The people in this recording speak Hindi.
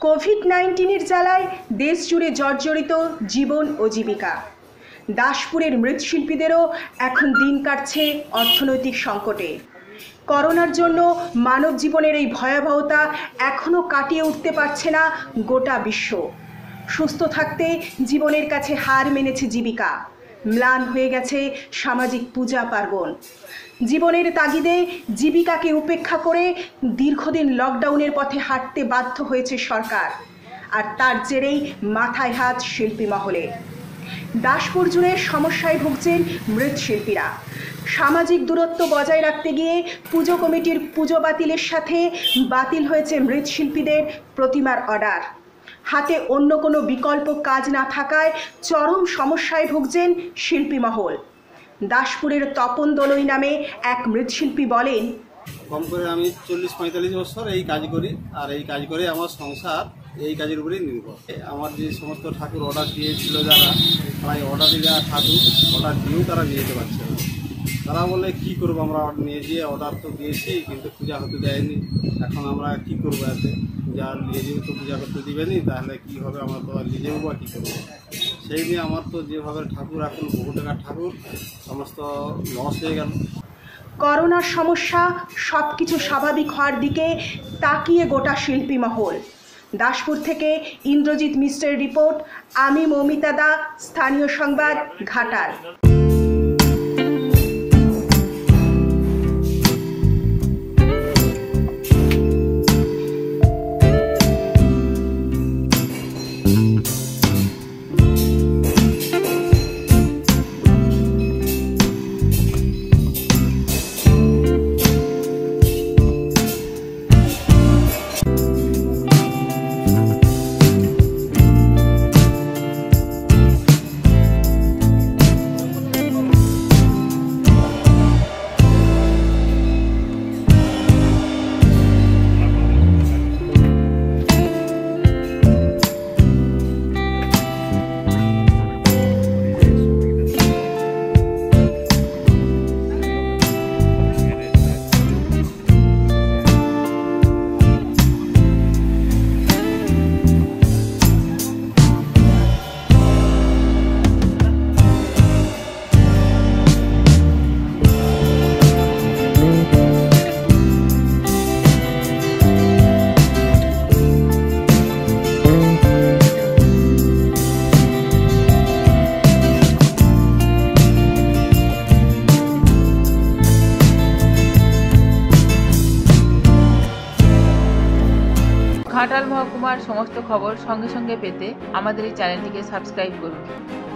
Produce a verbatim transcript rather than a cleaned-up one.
कोविड नाइनटीन जालाय देश जुड़े जर्जरित जीवन और जीविका दासपुरेर मृत्शिल्पीदेरो एखन दिन काटछे अर्थनैतिक संकटे करोनार जोन्नो मानव जीवनेर एई भयाबहता एखोनो काटिये उठते पारछे ना गोटा विश्व। सुस्थ थाकते जीवनेर काछे हार मेनेछे जीविका, म्लान हये गेछे सामाजिक पूजा पार्वण। जीवनेर तागिदे जीविकाके उपेक्षा करे दीर्घदिन लकडाउनेर पथे हांटते बाध्य हयेछे सरकार आर तार जेरेई माथाय हात शिल्पी महले। दासपुर जुड़े समस्याय भुगछेन मृत्शिल्पीरा। सामाजिक दूरत्व बजाय रखते गिये पुजो कमिटिर पुजो बातिलेर साथे बातिल हयेछे मृत्शिल्पीदेर प्रतिमार अर्डार। हाते अन्य कोनो विकल्प काज ना थाकाय चरम समस्याय भुगछेन शिल्पी महल। दासपुरेर तपन दलोई नामे एक मृत्शिल्पी बोलेन, कम करे आमी चल्लिस पैंतालिस बछर एई काज करी आर एई काज करे आमार संसार এই কাজের উপরেই নির্ভর। আমার যে সমস্ত ঠাকুর অর্ডার দিয়েছিল যারা, প্রায় অর্ডারে যারা ঠাকুর অর্ডার দিয়েও তারা নিয়ে যেতে পারছে না। তারা বলে কী করবো, আমরা নিয়ে যেয়ে অর্ডার তো দিয়েছি কিন্তু পূজা হতে দেয়নি, এখন আমরা কী করবো? এতে যার নিয়ে যেও তো পূজা করতে দিবে নি, তাহলে কী হবে? আমরা তো আর নিয়ে যাবো বা কী করবো? সেই নিয়ে আমার তো যেভাবে ঠাকুর এখন বহু টাকার ঠাকুর সমস্ত লস হয়ে গেল। করোনার সমস্যা সব কিছু স্বাভাবিক হওয়ার দিকে তাকিয়ে গোটা শিল্পী মহল। दासपुर थेके इंद्रजीत मिश्रेर रिपोर्ट, आमी मौमिता दा, स्थानीय संबाद, घाटाल। ঘাটাল মহকুমার সমস্ত খবর সঙ্গে সঙ্গে পেতে আমাদের এই চ্যানেলটিকে সাবস্ক্রাইব করুন।